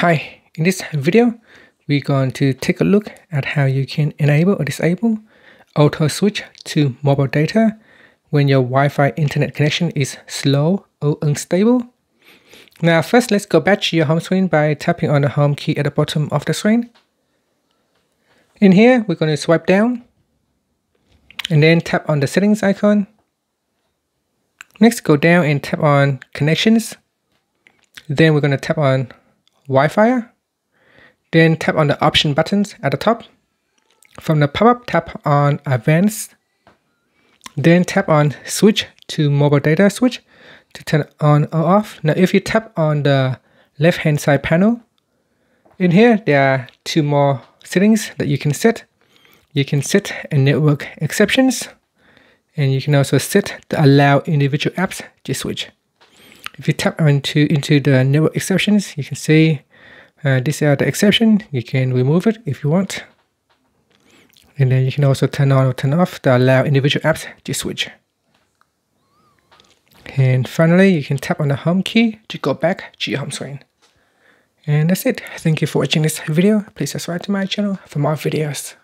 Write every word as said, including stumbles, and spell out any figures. Hi, in this video, we're going to take a look at how you can enable or disable auto switch to mobile data when your Wi-Fi internet connection is slow or unstable. Now first, let's go back to your home screen by tapping on the home key at the bottom of the screen. In here, we're going to swipe down and then tap on the settings icon. Next, go down and tap on connections. Then we're going to tap on Wi-Fi, then tap on the option buttons at the top. From the pop-up, tap on advanced, then tap on switch to mobile data switch to turn it on or off. Now if you tap on the left hand side panel, in here there are two more settings that you can set. You can set a network exceptions, and you can also set to allow individual apps to switch. If you tap into, into the network exceptions, you can see uh, these are the exception. You can remove it if you want. And then you can also turn on or turn off to allow individual apps to switch. And finally, you can tap on the home key to go back to your home screen. And that's it. Thank you for watching this video. Please subscribe to my channel for more videos.